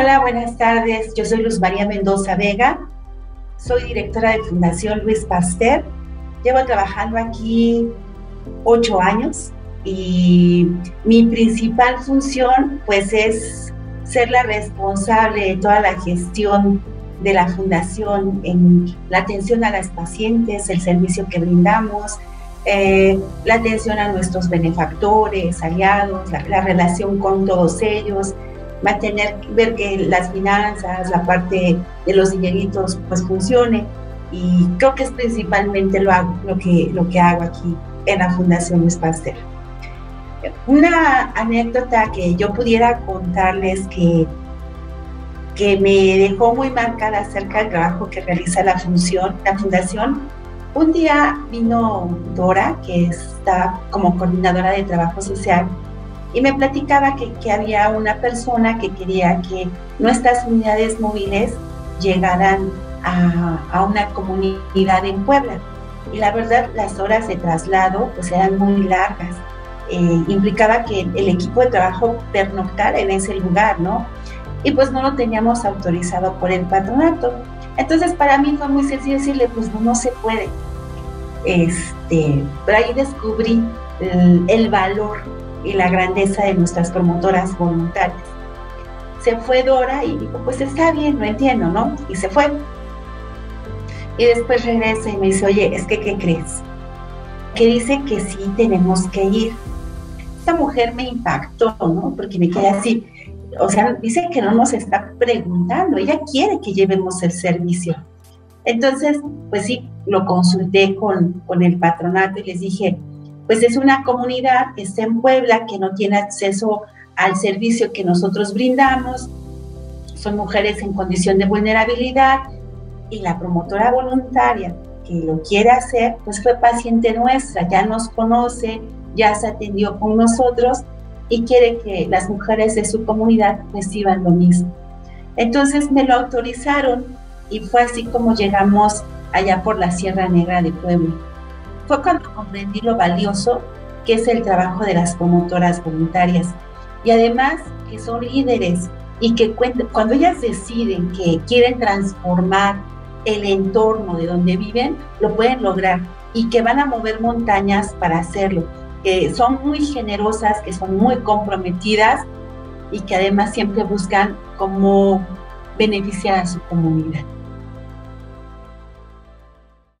Hola, buenas tardes. Yo soy Luz María Mendoza Vega. Soy directora de Fundación Luis Pasteur. Llevo trabajando aquí 8 años y mi principal función pues es ser la responsable de toda la gestión de la fundación en la atención a las pacientes, el servicio que brindamos, la atención a nuestros benefactores, aliados, la relación con todos ellos, mantener, ver que las finanzas, la parte de los dineritos pues funcione, y creo que es principalmente lo que hago aquí en la Fundación Luis Pasteur. Una anécdota que yo pudiera contarles que me dejó muy marcada acerca del trabajo que realiza la Fundación. Un día vino Dora, que está como coordinadora de trabajo social, y me platicaba que había una persona que quería que nuestras unidades móviles llegaran a una comunidad en Puebla. Y la verdad, las horas de traslado pues eran muy largas. Implicaba que el equipo de trabajo pernoctara en ese lugar, ¿no? Y pues no lo teníamos autorizado por el patronato. Entonces para mí fue muy sencillo decirle, pues no se puede. Por ahí descubrí el valor y la grandeza de nuestras promotoras voluntarias. Se fue Dora y dijo, pues está bien, lo entiendo, ¿no? Y se fue. Y después regresa y me dice, oye, es que ¿qué crees? Que dice que sí tenemos que ir. Esta mujer me impactó, ¿no? Porque me quedé así. O sea, dice que no nos está preguntando, ella quiere que llevemos el servicio. Entonces, pues sí, lo consulté con el patronato y les dije, pues es una comunidad que está en Puebla, que no tiene acceso al servicio que nosotros brindamos, son mujeres en condición de vulnerabilidad, y la promotora voluntaria que lo quiere hacer, pues fue paciente nuestra, ya nos conoce, ya se atendió con nosotros, y quiere que las mujeres de su comunidad reciban lo mismo. Entonces me lo autorizaron y fue así como llegamos allá por la Sierra Negra de Puebla. Fue cuando comprendí lo valioso que es el trabajo de las promotoras voluntarias, y además que son líderes y que cuando ellas deciden que quieren transformar el entorno de donde viven, lo pueden lograr y que van a mover montañas para hacerlo. Que son muy generosas, que son muy comprometidas y que además siempre buscan cómo beneficiar a su comunidad.